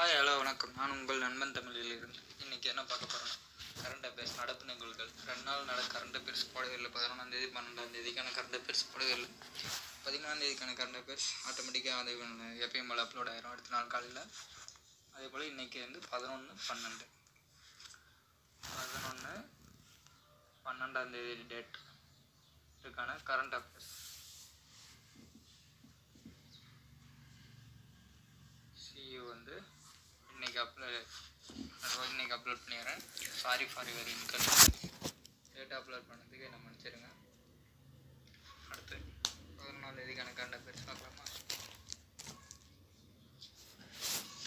Hi hello வணக்கம். நான் உங்கள் நண்பன் தமிழில் இருந்து இன்றைக்கி என்ன பார்க்க போகிறேன், கரண்ட் அஃபேர்ஸ், நடப்பு நிகழ்வுகள். 2 நாள் கரண்ட் அஃபேர்ஸ் பாடுகளில் 11ஆம் தேதி 12ஆம் தேதிக்கான கரண்ட் அஃபேர்ஸ் பாடுகள், 13ஆம் தேதிக்கான கரண்ட் அஃபேர்ஸ் ஆட்டோமேட்டிக்காக அது எப்பயும் போல் அப்லோட் ஆகிரும் அடுத்த நாள் காலையில். அதே போல் இன்றைக்கி வந்து 11 12 12ஆம் தேதி டேட் இதுக்கான கரண்ட் அஃபேர்ஸ். சியு வந்து இன்னைக்கு அப்லோட் பண்ணிடுறேன். Sorry for your inconvenience, data upload பண்ணதுக்கு என்ன மன்னிச்சிடுங்க. அடுத்து 11ஆம் தேதிக்கான கரண்ட் அஃபேர்ஸ் பார்க்கலாமா?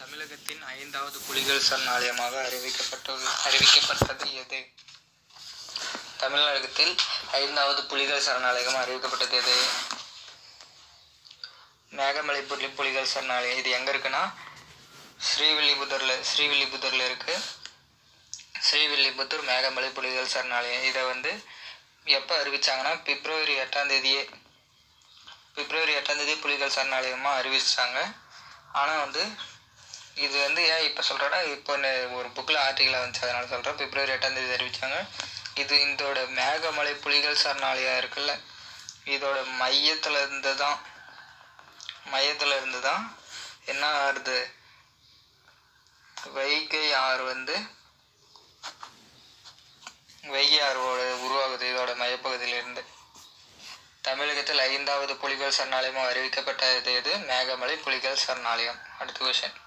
தமிழகத்தின் 5வது புலிகள் சரணாலயமாக அறிவிக்கப்பட்டது எது? தமிழகத்தில் 5வது புலிகள் சரணாலயமாக அறிவிக்கப்பட்டது எது? மேகமலை புலிகள் சரணாலயம். இது எங்கே இருக்குன்னா ஸ்ரீவில்லிபுத்தூரில் இருக்குது. ஸ்ரீவில்லிபுத்தூர் மேகமலை புலிகள் சரணாலயம். இதை வந்து எப்போ அறிவித்தாங்கன்னா பிப்ரவரி 8ஆம் தேதி புலிகள் சரணாலயமாக அறிவிச்சிட்டாங்க. ஆனால் வந்து இது வந்து ஏன் இப்போ சொல்கிறேன்னா, இப்போ ஒரு புக்கில் ஆர்டிக்கலாக வந்துச்சு, அதனால் சொல்கிறேன். பிப்ரவரி 8ஆம் தேதி அறிவித்தாங்க. இது இதோட மேகமலை புலிகள் சரணாலயம் இருக்குல்ல, இதோட மையத்தில் இருந்து தான் என்ன ஆகுது, வைகை ஆறு உருவாகுது இதோட மையப்பகுதியிலிருந்து. தமிழகத்தில் 5வது புலிகள் சரணாலயமாக அறிவிக்கப்பட்டது எது? மேகமலை புலிகள் சரணாலயம். அடுத்த கொஸ்டின்,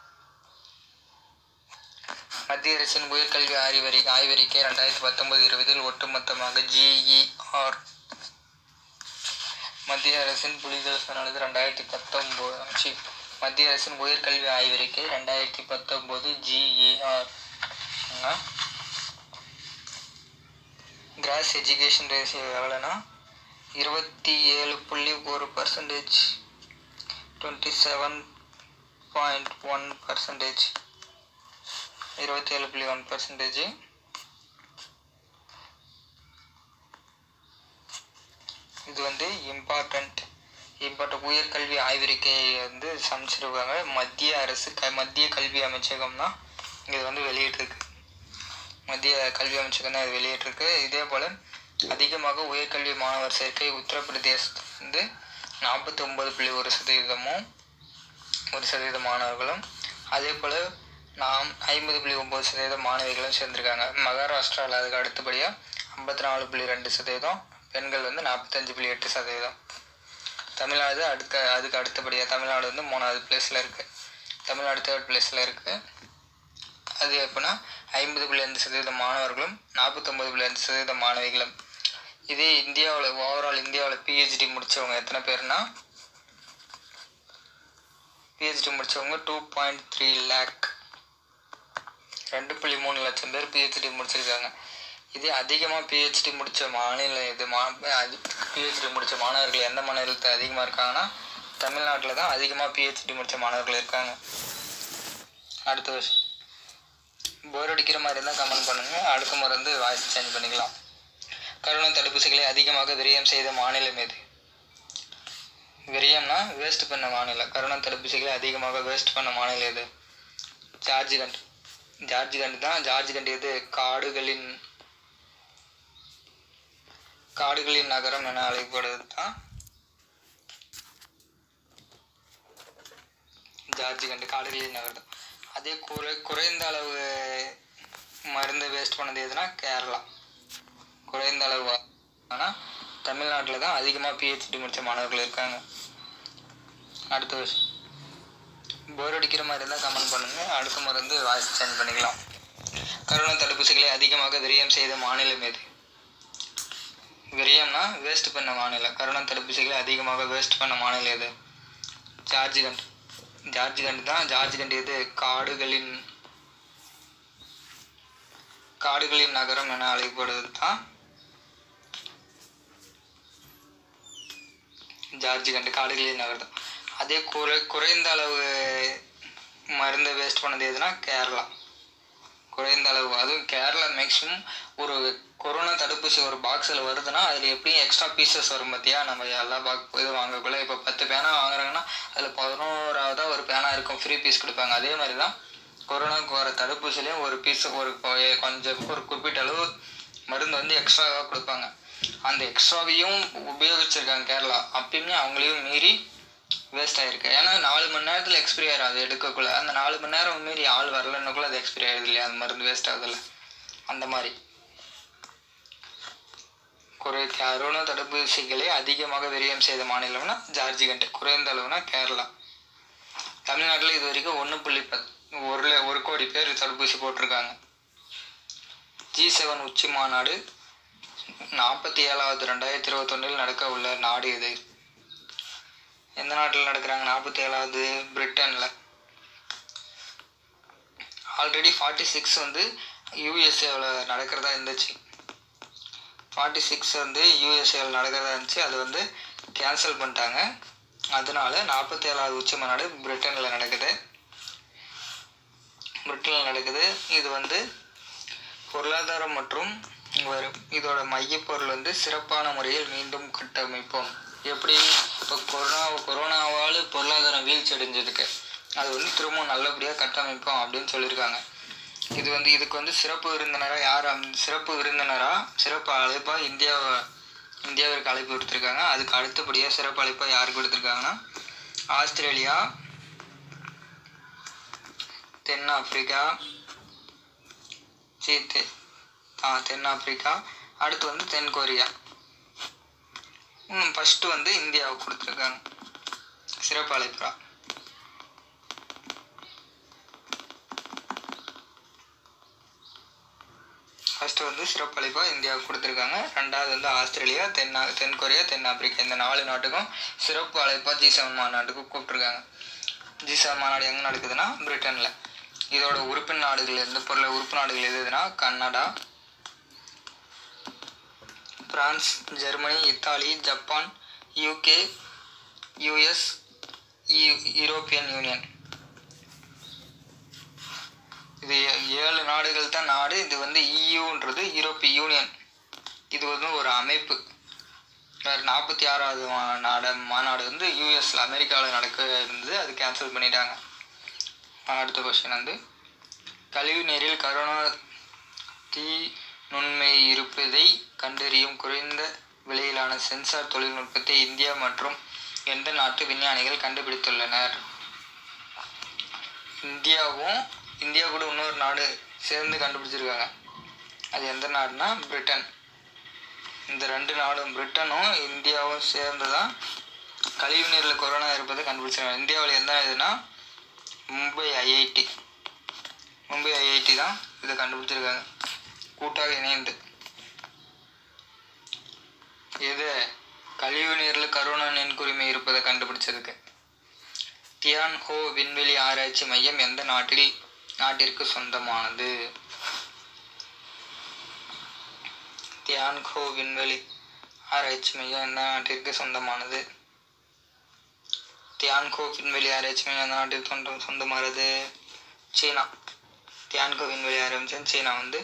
மத்திய அரசின் உயர்கல்வி ஆய்வறிக்கை 2019-20 ஒட்டுமொத்தமாக GER. மத்திய அரசின் உயர்கல்வி ஆய்வறிக்கை 2019 GER. கிராஸ் எஜுகேஷன் ரேஷியோ எவ்வளோனா 27.1%, 27.1%, 27.1%, 2019 உயர்கல்வி ஆய்வறிக்கையை வந்து சமைச்சிருக்காங்க. மத்திய கல்வி அமைச்சகம் தான் இது வந்து வெளியிட்டிருக்கு. மத்திய கல்வி அமைச்சகம் தான் இது வெளியிட்டிருக்கு. இதே போல் அதிகமாக உயர்கல்வி மாணவர் சேர்க்கை உத்தரப்பிரதேசத்தில் வந்து 49.1% மாணவர்களும், அதே போல் 50.9% மாணவிகளும் சேர்ந்திருக்காங்க. மகாராஷ்டிராவில் அதுக்கு அடுத்தபடியாக 54.2%, பெண்கள் வந்து 45.8%. தமிழ்நாடு அதுக்கு அடுத்தபடியாக தமிழ்நாடு வந்து 3வது பிளேஸில் இருக்குது. தமிழ்நாடு 3rd பிளேஸில் இருக்குது. அது எப்படின்னா 50.5% மாணவர்களும் 49.5% மாணவிகளும். இதே இந்தியாவில் ஓவரால் PhD முடித்தவங்க எத்தனை பேர்னா, PhD முடித்தவங்க 2.3 lakh, 2.3 லட்சம் பேர் PhD முடிச்சிருக்காங்க. இதே அதிகமாக PhD முடித்த மாநிலம் எது? PhD முடித்த மாணவர்கள் எந்த மாநிலத்தில் அதிகமாக இருக்காங்கன்னா தமிழ்நாட்டில் தான் அதிகமாக PhD முடித்த மாணவர்கள் இருக்காங்க. அடுத்த வருஷம் போர் அடிக்கிற மாதிரி இருந்தால் கமெண்ட் பண்ணுங்கள், அடுத்த முறை வந்து வாய்ஸ் சேஞ்ச் பண்ணிக்கலாம். கரோனா தடுப்பூசிகளை அதிகமாக விரயம் செய்த மாநிலம் எது? விரயம்னா வேஸ்ட் பண்ண மாநிலம். கரோனா தடுப்பூசிகளை அதிகமாக வேஸ்ட் பண்ண மாநிலம் எது? ஜார்ஜ் கண்ட் எது? காடுகளின் நகரம் என அழைக்கப்படுவது தான் ஜார்ஜ் கண்ட், காடுகளின் நகரம் தான். அதே குறைந்த அளவு மருந்து வேஸ்ட் பண்ணது எதுனா கேரளா. குறைந்த அளவு ஆனால் தமிழ்நாட்டில் தான் அதிகமாக PhD முடித்த மாணவர்கள் இருக்காங்க. அடுத்த விஷயம் போர் அடிக்கிற மாதிரி இருந்தால் கமெண்ட் பண்ணுங்கள், அடுத்த முறை வந்து வாய்ஸ் சேஞ்ச் பண்ணிக்கலாம். கரோனா தடுப்பூசிகளை அதிகமாக விரயம் செய்த மாநிலம் எது? விரயம்னா வேஸ்ட் பண்ண மாநிலம். கரோனா தடுப்பூசிகளை அதிகமாக வேஸ்ட் பண்ண மாநிலம் எது? ஜார்ஜ் கண்ட் தான். ஜார்ஜ் கண்ட் எது? காடுகளின் நகரம் என அழைக்கப்படுவது தான் ஜார்ஜ் கண்ட், காடுகளின் நகரம் தான். அதே குறைந்த அளவு மருந்து வேஸ்ட் பண்ணது எதுனா கேரளா. குறைந்த அளவு, அதுவும் கேரளா மேக்ஸிமம் ஒரு கொரோனா தடுப்பூசி ஒரு பாக்ஸில் வருதுன்னா அதில் எப்படியும் எக்ஸ்ட்ரா பீசஸ் வரும் பார்த்தியா. நம்ம எல்லா இது வாங்கக்குள்ள இப்போ 10 பேனா வாங்குறாங்கன்னா அதில் 11ஆவதாக ஒரு பேனா இருக்கும், ஃப்ரீ பீஸ் கொடுப்பாங்க. அதே மாதிரி தான் கொரோனாக்கு வர தடுப்பூசிலையும் ஒரு பீஸ் கொஞ்சம் ஒரு குறிப்பிட்ட அளவு மருந்து வந்து எக்ஸ்ட்ராவாக கொடுப்பாங்க. அந்த எக்ஸ்ட்ராவையும் உபயோகிச்சிருக்காங்க கேரளா. அப்பயுமே அவங்களையும் மீறி வேஸ்ட் ஆகிருக்கு. ஏன்னா 4 மணி நேரத்தில் எக்ஸ்பிரி ஆகிடும். அது எடுக்கக்குள்ள அந்த 4 மணி நேரம் மீறி ஆள் வரலன்னுக்குள்ள அது எக்ஸ்பிரி ஆகிடுது இல்லையா, அந்த மருந்து வேஸ்ட் ஆகுதுல்ல. அந்த மாதிரி குறைந்த அரோனா தடுப்பூசிகளை அதிகமாக விரயம் செய்த மாநிலம்னா ஜார்ஜிகண்ட், குறைந்த அளவுனா கேரளா. தமிழ்நாட்டில் இது வரைக்கும் 1.1 கோடி பேர் தடுப்பூசி போட்டிருக்காங்க. G7 உச்சி மாநாடு 47வது 2021 நடக்க உள்ள நாடு இது. எந்த நாட்டில் நடக்கிறாங்க? 47வது பிரிட்டனில். ஆல்ரெடி 46 வந்து யூஎஸ்ஏவில் நடக்கிறதா இருந்துச்சு. 46 வந்து யூஎஸ்ஏவில் நடக்கிறதா இருந்துச்சு, அது வந்து கேன்சல் பண்ணிட்டாங்க. அதனால 47வது உச்சி மாநாடு பிரிட்டனில் நடக்குது. இது வந்து பொருளாதாரம் மற்றும் வரும் இதோட மையப்பொருள் வந்து சிறப்பான முறையில் மீண்டும் கட்டமைப்போம். எப்படி இப்போ கொரோனாவால் பொருளாதாரம் வீழ்ச்சி அடைஞ்சிருக்கு, அது வந்து திரும்பவும் நல்லபடியாக கட்டமைப்போம் அப்படின்னு சொல்லியிருக்காங்க. இது வந்து இதுக்கு வந்து சிறப்பு அழைப்பாக இந்தியாவிற்கு அழைப்பு கொடுத்துருக்காங்க. அதுக்கு அடுத்தபடியாக சிறப்பு அழைப்பாக யாருக்கு கொடுத்துருக்காங்கன்னா ஆஸ்திரேலியா, தென்னாப்பிரிக்கா, தென்னாப்பிரிக்கா, அடுத்து வந்து தென்கொரியா, ஃபஸ்ட்டு வந்து இந்தியாவுக்கு கொடுத்துருக்காங்க சிறப்பு அழைப்பா. ஃபஸ்ட்டு வந்து சிறப்பு அழைப்பாக இந்தியாவுக்கு கொடுத்துருக்காங்க. ரெண்டாவது வந்து ஆஸ்திரேலியா, தென்கொரியா, தென்னாப்பிரிக்கா, இந்த 4 நாட்டுக்கும் சிறப்பு அழைப்பாக G7 மாநாட்டுக்கு கூப்பிட்டுருக்காங்க. G7 மாநாடு எங்கே நடக்குதுன்னா பிரிட்டனில். இதோட உறுப்பினர் நாடுகள் எதுனா Canada, France, Germany, Italy, Japan, UK, US, European Union. இது 7 நாடுகள் தான் நாடு. இது வந்து EUன்றது யூரோப்பிய யூனியன். இது வந்து ஒரு அமைப்பு. 46வது மாநாடு வந்து US அமெரிக்காவில் நடக்க இருந்தது, அது கேன்சல் பண்ணிட்டாங்க. அடுத்த கொஸ்டின் வந்து கழிவு நீரில் கரோனா தீ நுண்மை இருப்பதை கண்டறியும் குறைந்த விலையிலான சென்சார் தொழில்நுட்பத்தை இந்தியா மற்றும் எந்த நாட்டு விஞ்ஞானிகள் கண்டுபிடித்துள்ளனர்? இந்தியா கூட இன்னொரு நாடு சேர்ந்து கண்டுபிடிச்சிருக்காங்க. அது எந்த நாடுனா பிரிட்டன். இந்த 2 நாடும் பிரிட்டனும் இந்தியாவும் சேர்ந்து தான் கழிவு நீரில் கொரோனா இருப்பதை கண்டுபிடிச்சிருக்காங்க. இந்தியாவில் எந்த இதுனா மும்பை ஐஐடி தான் இதை கண்டுபிடிச்சிருக்காங்க கூட்டாக இணைந்து. இது கழிவு நீரில் கரோனா நுண்குறிமை இருப்பதை கண்டுபிடிச்சிருக்கு. தியான் ஹோ விண்வெளி ஆராய்ச்சி மையம் எந்த நாட்டிற்கு சொந்தமானது? தியான் ஹோ விண்வெளி ஆராய்ச்சி மையம் எந்த நாட்டிற்கு சொந்தமானது? தியான்கோ விண்வெளி ஆராய்ச்சி மையம் எந்த நாட்டிற்கு சொந்தமானது? சீனா. தியான்கோ விண்வெளி ஆராய்ச்சி சீனா வந்து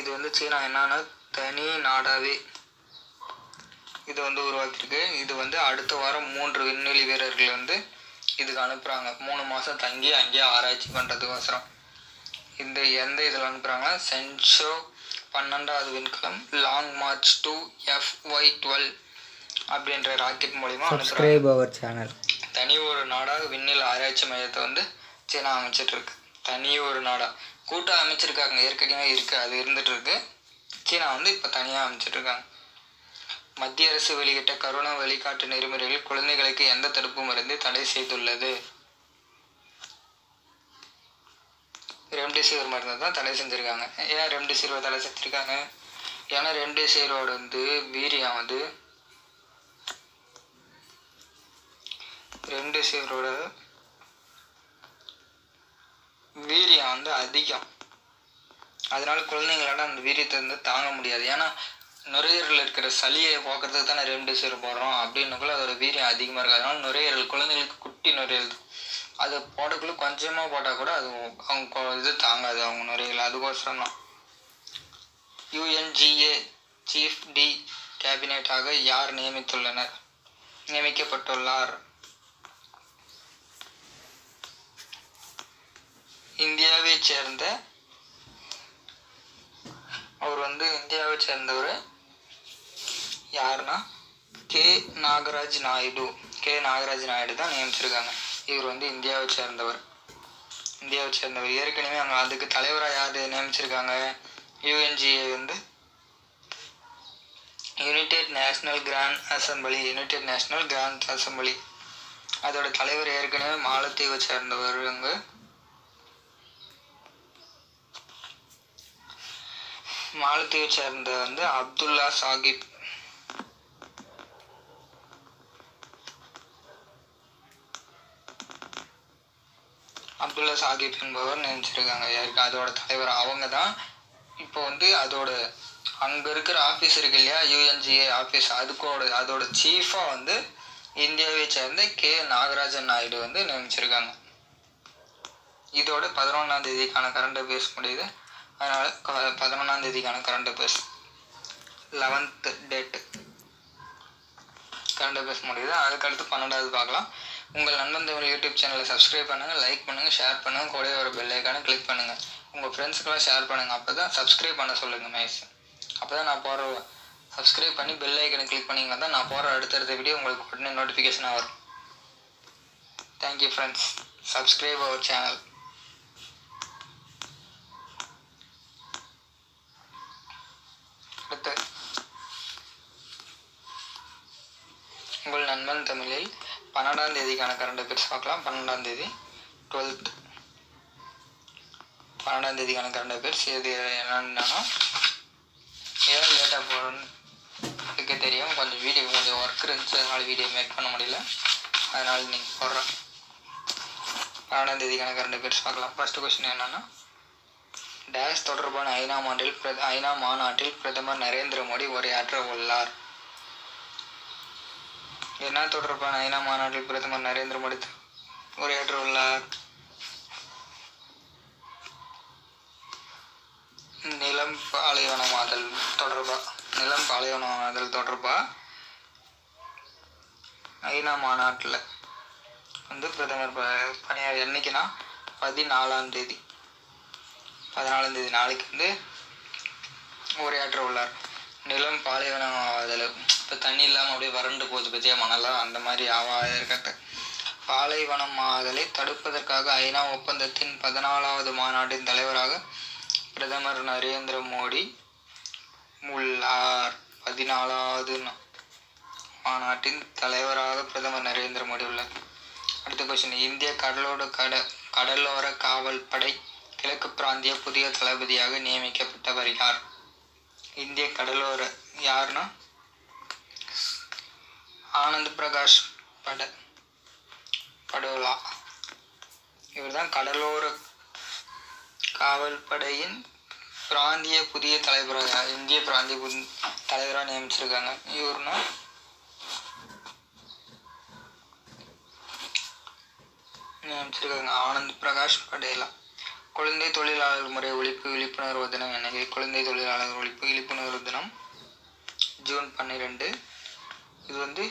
இது வந்து சீனா என்னன்னா தனி நாடாவே இது வந்து உருவாக்கியிருக்கு. இது வந்து அடுத்த வாரம் 3 விண்வெளி வீரர்கள் வந்து இதுக்கு அனுப்புகிறாங்க. 3 மாதம் தங்கி அங்கேயே ஆராய்ச்சி பண்ணுறதுக்கோசரம். இந்த எந்த இதில் அனுப்புகிறாங்கன்னா சென்ஷோ 12வது விண்கலம் லாங் மார்ச் 2 FY-12 அப்படின்ற ராக்கெட் மூலிமா அனுப்புகிறாங்க. தனி ஒரு நாடாக விண்ணில் ஆராய்ச்சி மையத்தை வந்து சீனா அமைச்சிட்ருக்கு. தனி ஒரு நாடாக கூட்டாக அமைச்சிருக்காங்க, ஏற்கனவே இருக்குது, அது இருந்துகிட்ருக்கு. சீனா வந்து இப்போ தனியாக அமைச்சிட்ருக்காங்க. மத்திய அரசு வெளியிட்ட கரோனா வழிகாட்டு நெறிமுறைகளில் குழந்தைகளுக்கு எந்த தடுப்பு மருந்து தடை செய்துள்ளது? ரெம்டெசிவிர் மருந்தை தான் தடை செஞ்சுருக்காங்க. ஏன் ரெம்டெசிவிரை தடை செஞ்சுருக்காங்க? ஏன்னா ரெம்டெசிவிரோட வந்து வீரியம் வந்து ரெம்டெசிவிரோட வீரியம் வந்து அதிகம். அதனால குழந்தைங்களால அந்த வீரியத்தை வந்து தாங்க முடியாது. ஏன்னா நுரையீரலில் இருக்கிற சளியை போக்குறதுக்கு தானே ரெம்டெசிவிர் போடுறோம் அப்படின்னுக்குள்ள அதோட வீரியம் அதிகமாக இருக்குது. அதனால நுரையீரல் குழந்தைங்களுக்கு குட்டி நுரையீரல் அது போடக்குள்ளே கொஞ்சமாக போட்டால் கூட அது அவங்க இது தாங்காது அவங்க நுரையீரல். அதுக்கோசரம் தான் UNGA சீஃப் டி கேபினட்டாக யார் நியமிக்கப்பட்டுள்ளார்? இந்தியாவை சேர்ந்த அவர் வந்து இந்தியாவை சேர்ந்தவர். யாருன்னா கே நாகராஜ் நாயுடு. கே நாகராஜ் நாயுடு தான் நியமிச்சிருக்காங்க. இவர் வந்து இந்தியாவை சேர்ந்தவர். ஏற்கனவே அவங்க அதுக்கு தலைவராக யார் நியமிச்சிருக்காங்க, யூஎன்ஜிஏ வந்து யுனைடெட் நேஷனல் கிராண்ட் அசம்பிளி அதோட தலைவர் ஏற்கனவே மாலத்தீவை சேர்ந்தவர். அங்கு மாலத்தீவை சேர்ந்த வந்து அப்துல்லா சாஹிப். அப்துல்லா சாஹிப் என்பவர் நியமிச்சிருக்காங்க. அதோட தலைவர் அவங்க தான். இப்போ வந்து அதோட அங்கே இருக்கிற ஆஃபீஸ் இருக்கு இல்லையா, யூஎன்ஜிஏ ஆஃபீஸ், அதோட சீஃபாக வந்து இந்தியாவை சேர்ந்த கே நாகராஜன் நாயுடு வந்து நியமிச்சிருக்காங்க. இதோட 11ஆம் தேதிக்கான கரண்ட் அஃபேர்ஸ் முடியுது. அதனால் 11ஆம் தேதிக்கான current affairs 11th date current affairs முடியுது. அதுக்கடுத்து 12ஆவது பார்க்கலாம். உங்கள் நண்பன் தமிழ் யூடியூப் சேனலை சப்ஸ்கிரைப் பண்ணுங்கள், லைக் பண்ணுங்கள், ஷேர் பண்ணுங்கள், கூடவே ஒரு பெல் ஐக்கானை கிளிக் பண்ணுங்கள். உங்கள் ஃப்ரெண்ட்ஸுக்கெல்லாம் ஷேர் பண்ணுங்கள். அப்போ தான் சப்ஸ்கிரைப் பண்ண சொல்லுங்கள் மேஸ். அப்போ தான் நான் போகிற சப்ஸ்கிரைப் பண்ணி பெல் ஐக்கனை கிளிக் பண்ணிங்கன்னா தான் நான் போகிற அடுத்தடுத்த வீடியோ உங்களுக்கு உடனே நோட்டிஃபிகேஷனாக வரும். Thank you friends. Subscribe our channel. அடுத்து உங்கள் நண்பன் தமிழில் 12ஆம் தேதிக்கான கரண்ட் அஃபேர்ஸ் பார்க்கலாம். 12ஆம் தேதி 12th 12ஆம் தேதிக்கான கரண்ட் அஃபேர்ஸ் எது என்னன்னா, ஏதாவது லேட்டாக போகிறதுக்கு தெரியும். கொஞ்சம் ஒர்க் இருந்துச்சு, அதனால் வீடியோ மேக் பண்ண முடியல. அதனால் நீங்கள் போடுறேன். 12ஆம் தேதிக்கான கரண்ட் அஃபேர்ஸ் பார்க்கலாம். ஃபர்ஸ்ட் கொஸ்டின் என்னென்னா, டேஷ் தொடர்பான ஐநா மாநாட்டில் பிரதமர் நரேந்திர மோடி உரையாற்ற உள்ளார். என்ன தொடர்பான ஐநா மாநாட்டில் பிரதமர் நரேந்திர மோடி உரையாற்ற உள்ளார்? நிலம் பாலைவனமாதல் தொடர்பா ஐநா மாநாட்டில் வந்து பிரதமர் பணியாளர் என்னைக்குன்னா 14ஆம் தேதி 14ஆம் தேதி நாளைக்கு வந்து உரையாற்ற உள்ளார். நிலம் பாலைவனமாதல், இப்போ தண்ணி இல்லாமல் அப்படியே வறண்டு போகுது பற்றியா மணலாம், அந்த மாதிரி ஆவாத இருக்கிறது. பாலைவனமாதலை தடுப்பதற்காக ஐநா ஒப்பந்தத்தின் 14ஆவது மாநாட்டின் தலைவராக பிரதமர் நரேந்திர மோடி உள்ளார். 14ஆவது மாநாட்டின் தலைவராக பிரதமர் நரேந்திர மோடி உள்ளார். அடுத்த கொஸ்டின், இந்திய கடலோர காவல்படை கிழக்கு பிராந்திய புதிய தளபதியாக நியமிக்கப்பட்டவர் யார்? இந்திய கடலோர யாருன்னா ஆனந்த் பிரகாஷ் படோலா. இவர் தான் கடலோர காவல்படையின் பிராந்திய புதிய தலைவராக தலைவராக நியமிச்சிருக்காங்க. இவருனா நியமிச்சிருக்காங்க ஆனந்த் பிரகாஷ் படேலா. குழந்தை தொழிலாளர் முறை விழிப்புணர்வு தினம் என்னைக்கு? குழந்தை தொழிலாளர் விழிப்புணர்வு தினம் ஜூன் 12. இது வந்து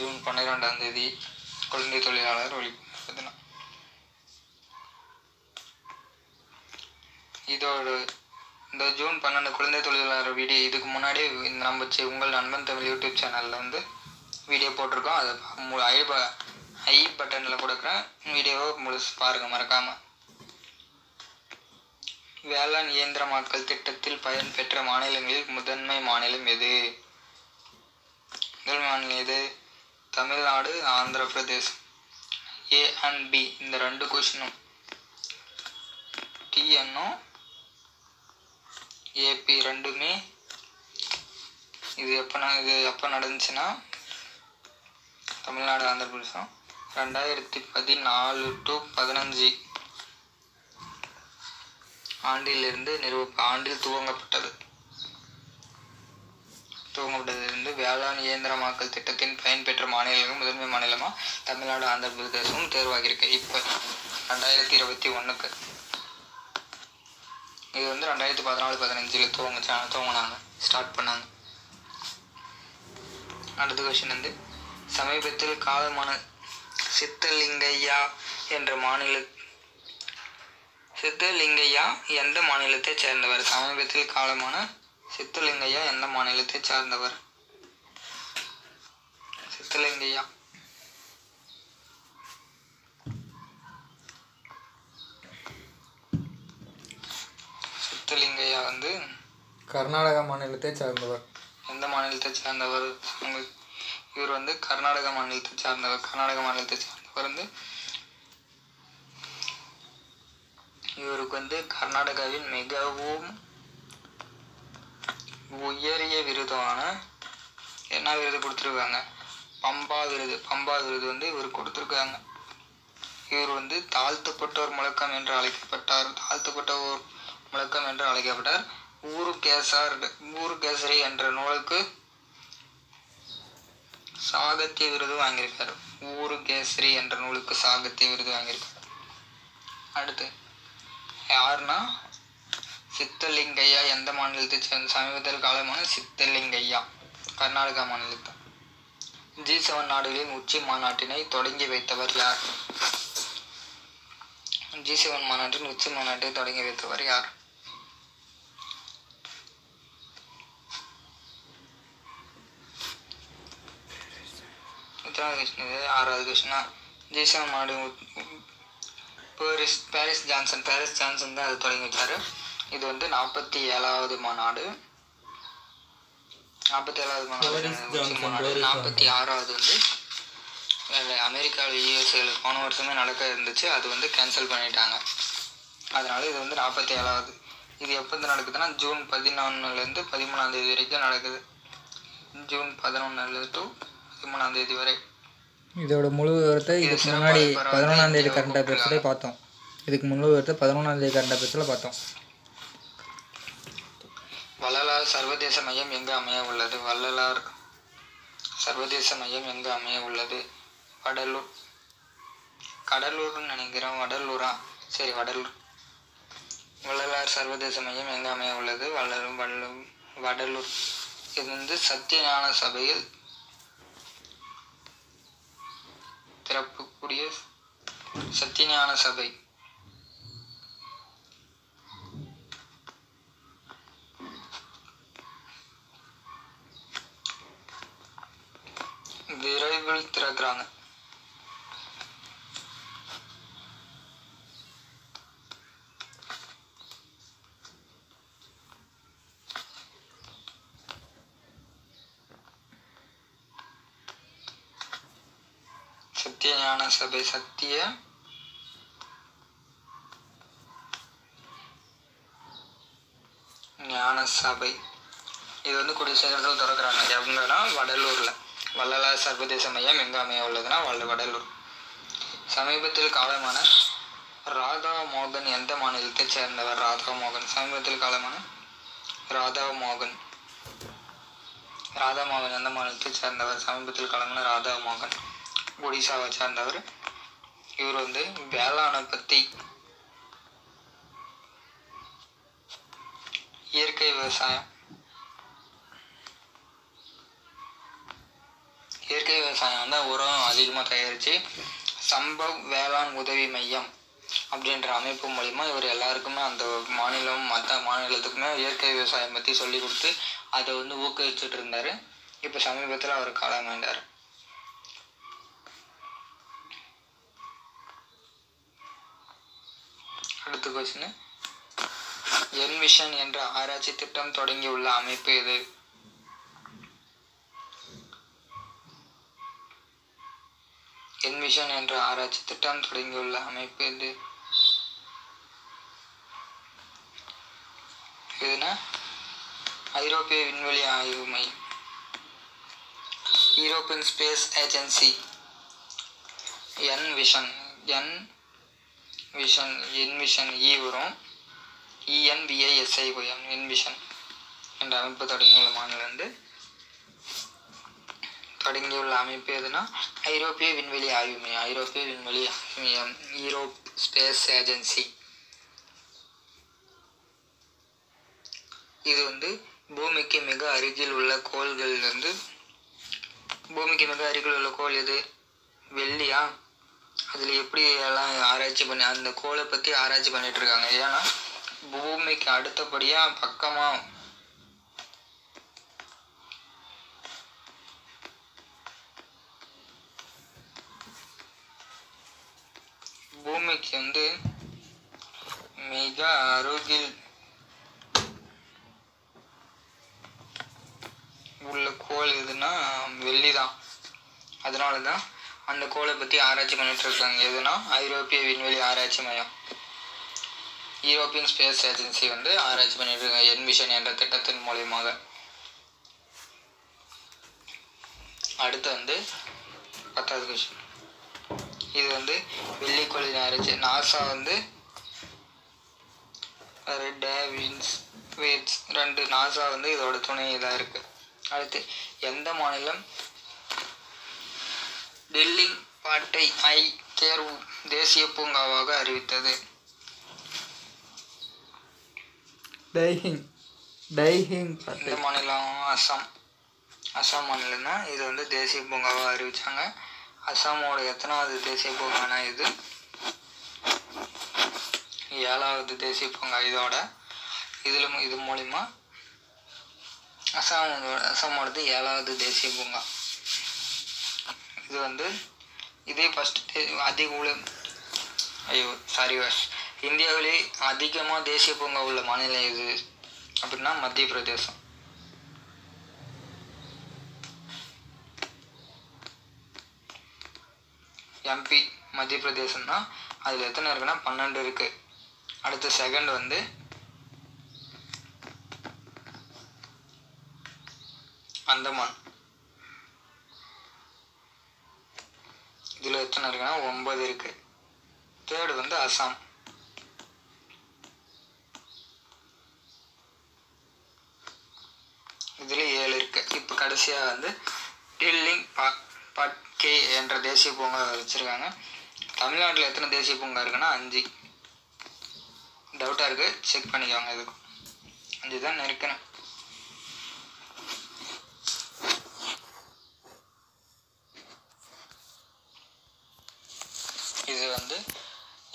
ஜூன் 12ஆம் தேதி குழந்தை தொழிலாளர் விழிப்புணர்வு தினம். இதோடு இந்த ஜூன் 12 குழந்தை தொழிலாளர் வீடியோ இதுக்கு முன்னாடி நம்ம உங்கள் நண்பன் தமிழ் யூடியூப் சேனலில் வந்து வீடியோ போட்டிருக்கோம். அதை ஐ பட்டனில் கொடுக்குற வீடியோவை முழுசு பாருங்கள் மறக்காமல். வேளாண் இயந்திரமாக்கல் திட்டத்தில் பயன் பெற்ற மாநிலங்களில் முதன்மை மாநிலம் எது? முதல் மாநிலம் எது? தமிழ்நாடு, ஆந்திர பிரதேசம். ஏ அண்ட் பி இந்த ரெண்டு கொஸ்டினும் டிஎன்னும் ஏபி ரெண்டுமே. இது எப்போ நடந்துச்சுன்னா தமிழ்நாடு ஆந்திர பிரதேசம் 2014 to 2015 ஆண்டில் துவங்கப்பட்டதிலிருந்து வேளாண் இயந்திரமாக்கல் திட்டத்தின் பயன் பெற்ற மாநிலங்களும் முதன்மை மாநிலமாக தமிழ்நாடு ஆந்திர பிரதேசமும் தேர்வாகியிருக்கு. இப்போ 2021க்கு இது வந்து 2014-15 துவங்கினாங்க, ஸ்டார்ட் பண்ணாங்க. அடுத்த கொஸ்டின் வந்து சமீபத்தில் காலமான சித்தலிங்கையா எந்த மாநிலத்தைச் சேர்ந்தவர்? சமீபத்தில் காலமான சித்தலிங்கையா எந்த மாநிலத்தைச் சேர்ந்தவர்? சித்தலிங்கையா சித்தலிங்கையா வந்து கர்நாடக மாநிலத்தை சார்ந்தவர். எந்த மாநிலத்தை சார்ந்தவர்? இவர் வந்து கர்நாடக மாநிலத்தை சார்ந்தவர். கர்நாடக மாநிலத்தை சார்ந்தவர் வந்து இவருக்கு வந்து கர்நாடகாவின் மிகவும் உயரிய விருதான என்ன விருது கொடுத்துருக்காங்க? பம்பா விருது. பம்பா விருது வந்து இவர் கொடுத்துருக்காங்க. இவர் வந்து தாழ்த்தப்பட்டோர் முழக்கம் என்று அழைக்கப்பட்டார். தாழ்த்தப்பட்டோர் முழக்கம் என்று அழைக்கப்பட்டார். ஊரு கேசரி என்ற நூலுக்கு சாகித்ய விருது வாங்கியிருக்காரு. ஊரு கேசரி என்ற நூலுக்கு சாகித்ய விருது வாங்கியிருக்காரு. அடுத்து யாருன்னா சித்தலிங்கையா எந்த மாநிலத்தை சேர்ந்த? சமீபத்தில் காலமான சித்தலிங்கையா கர்நாடகா மாநிலத்தை. G7 நாடுகளின் உச்சி மாநாட்டினை தொடங்கி வைத்தவர் யார்? G7 மாநாட்டின் உச்சி மாநாட்டை தொடங்கி வைத்தவர் யார்? ஆறாவது கொஸ்டினா ஜெய்சன் மாடு பேரிஸ் ஜான்சன் தான் அதை தொடங்கி வச்சாரு. இது வந்து 47வது மாநாடு. 47வது மாநாடு 46வது வந்து அமெரிக்காவில் யூஎஸ்ஏல போன வருஷமே நடக்க இருந்துச்சு. அது வந்து கேன்சல் பண்ணிட்டாங்க. அதனால இது வந்து 47வது. இது எப்போ நடக்குதுன்னா ஜூன் 11லேருந்து 13 வரைக்கும் நடக்குது. ஜூன் 11 to 13 வரை. இதோட முழு விவரத்தை இதுக்கு முன்னாடி 11ஆம் தேதி கரண்ட் அஃபேர்ஸ்ல பார்த்தோம். இதுக்கு முழு விவரத்தை 11ஆம் தேதி கரண்ட் அஃபேர்ஸ்ல பார்த்தோம். வள்ளலார் சர்வதேச மையம் எங்கு அமைய உள்ளது? வள்ளலார் சர்வதேச மையம் எங்கு அமைய உள்ளது? கடலூர்னு நினைக்கிறேன். வடலூரா? சரி, வடலூர். வள்ளலார் சர்வதேச மையம் எங்கு அமைய உள்ளது? வடலூர். இது வந்து சத்தியஞான சபையில் திறக்கக்கூடிய சத்தியஞான சபை. விரைவில் திறக்கிறாங்க. சத்தியஞான சபை சத்தியஞான சபை இது வந்து கூடிய சீக்கிரத்தில் திறக்கிறாங்க. எங்கன்னா வடலூர்ல. வள்ளலார் சர்வதேச மையம் எங்க அமைய உள்ளதுன்னா வடலூர். சமீபத்தில் காலமான ராதாமோகன் எந்த மாநிலத்தை சேர்ந்தவர்? ராதாமோகன். சமீபத்தில் காலமான ராதாமோகன் எந்த மாநிலத்தை சேர்ந்தவர்? சமீபத்தில் காலமான ராதாமோகன் ஒடிசாவை சார்ந்தவர். இவர் வந்து வேளாணை பற்றி இயற்கை விவசாயம் வந்து உரம் அதிகமாக தயாரித்து சம்பவ் வேளாண் உதவி மையம் அப்படின்ற அமைப்பு மூலிமா இவர் எல்லாருக்குமே அந்த மாநிலம் மற்ற மாநிலத்துக்குமே இயற்கை விவசாயம் பற்றி சொல்லி கொடுத்து அதை வந்து ஊக்குவிச்சுட்டு இருந்தார். இப்போ சமீபத்தில் அவர் காலமாயிட்டார். அடுத்த கொஸ்டின் என்விஷன் என்ற ஆராய்ச்சி திட்டம் தொடங்கியுள்ள அமைப்பு எது? என்விஷன் என்ற ஆராய்ச்சி திட்டம் தொடங்கியுள்ள அமைப்பு எது? எதுனா ஐரோப்பிய விண்வெளி ஆய்வு மையம். European Space Agency. EnVision E வரும் ENVISION என்விஷன் என்ற அமைப்பு தொடங்கியுள்ள தொடங்கியுள்ள அமைப்பு எதுனா ஐரோப்பிய விண்வெளி ஆய்வு மையம். ஐரோப்பிய விண்வெளி ஆய்வு மையம் யூரோப் ஸ்பேஸ் ஏஜென்சி. இது வந்து பூமிக்கு மிக அருகில் உள்ள கோள்கள் வந்து பூமிக்கு மிக அருகில் உள்ள கோள் எது? வெள்ளியா? அதில் எப்படி எல்லாம் ஆராய்ச்சி பண்ணி அந்த கோளை பற்றி ஆராய்ச்சி பண்ணிட்டு இருக்காங்க. ஏன்னா பூமிக்கு அடுத்தபடியாக பக்கமாக பூமிக்கு வந்து மிக அருகில் உள்ள கோள் எதுனா வெள்ளி தான். அதனால தான் அந்த கோளை பற்றி ஆராய்ச்சி பண்ணிட்டு இருக்காங்க. எதுனா ஐரோப்பிய விண்வெளி ஆராய்ச்சி மையம், யூரோப்பியன் ஸ்பேஸ் ஏஜென்சி வந்து ஆராய்ச்சி பண்ணிட்டு இருக்காங்க என்விஷன் என்ற திட்டத்தின் மூலியமாக. அடுத்து வந்து 10வது கொஸ்டின். இது வந்து வெள்ளிக்கோளின் ஆராய்ச்சி. நாசா வந்து ரெண்டு நாசா வந்து இதோட துணை இதாக இருக்கு. அடுத்து எந்த மாநிலம் டெல்லிங் பாட்டை ஐ தேர்வு தேசிய பூங்காவாக அறிவித்தது? இந்த மாநிலம் அசாம். அசாம் மாநிலம் தான் இது வந்து தேசிய பூங்காவாக அறிவித்தாங்க. அசாமோட எத்தனாவது தேசிய பூங்கானா இது? 7வது தேசிய பூங்கா. இதோட இது மூலிமா அசாமோடது 7வது தேசிய பூங்கா. இது வந்து இதே ஃபஸ்ட்டு அதிக உள்ள இந்தியாவிலே அதிகமாக தேசிய பூங்கா உள்ள மாநிலம் இது அப்படின்னா மத்திய பிரதேசம். எம்பி மத்திய பிரதேசம்னா அதில் எத்தனை இருக்குன்னா 12 இருக்குது. அடுத்த செகண்ட் வந்து அந்தமான். இதில் எத்தனை இருக்குன்னா 9 இருக்கு. தேர்டு வந்து அசாம். இதில் 7 இருக்கு. இப்போ கடைசியாக வந்து டில்லிங் பட்கே என்ற தேசிய பூங்கா வச்சுருக்காங்க. தமிழ்நாட்டில் எத்தனை தேசிய பூங்கா இருக்குன்னா 5. டவுட்டாக இருக்குது, செக் பண்ணிக்கோங்க. இதுக்கு 5 தான் இருக்கணும்.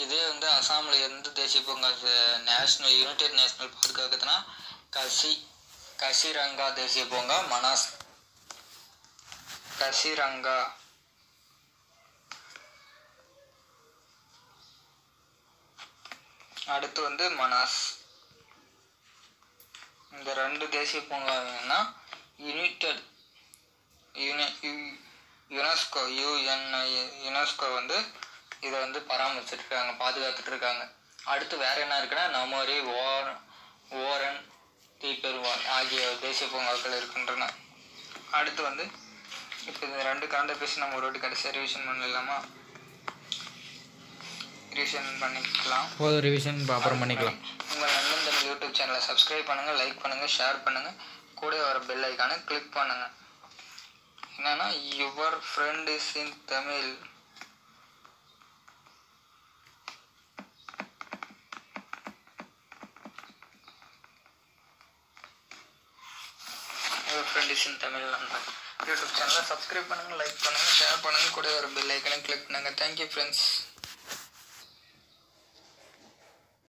இதே வந்து அசாமில் எந்த தேசிய பூங்கா யுனைடெட் நேஷனல் பார்க் இருக்குதுன்னா கசிரங்கா தேசிய பூங்கா, மனாஸ். கசிரங்கா அடுத்து வந்து மனாஸ். இந்த 2 தேசிய பூங்கா என்னன்னா யுனெஸ்கோ வந்து இதை வந்து பராமரிச்சுட்டு இருக்காங்க, பாதுகாத்துட்டு இருக்காங்க. அடுத்து வேற என்ன இருக்குன்னா நமோரி, ஓரன், தீபெருவான் ஆகிய தேசிய பூங்காக்கள் இருக்கின்றன. அடுத்து வந்து இப்போ இந்த 2 கரண்ட பேசி நம்ம ஒரு வாட்டி கடைசியாக ரிவிஷன் பண்ணலாமா? ரிவிஷன் பண்ணிக்கலாம். ரிவிஷன் அப்புறம் பண்ணிக்கலாம். உங்கள் நண்பன் தமிழ் யூடியூப் சேனலை சப்ஸ்கிரைப் பண்ணுங்கள், லைக் பண்ணுங்கள், ஷேர் பண்ணுங்கள், கூட வர பெல் ஐக்கானை கிளிக் பண்ணுங்கள். என்னன்னா your friend is in Tamil ஃப்ரெண்டிஷன் தமிழ் யூடியூப் சேனலை சப்ஸ்கிரைப் பண்ணுங்கள், லைக் பண்ணுங்கள், ஷேர் பண்ணுங்கள், கூட ஒரு பெல் ஐக்கனை கிளிக் பண்ணுங்கள். Thank you friends.